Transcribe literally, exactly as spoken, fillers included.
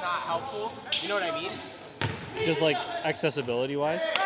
Not helpful, you know what I mean? Just like accessibility wise?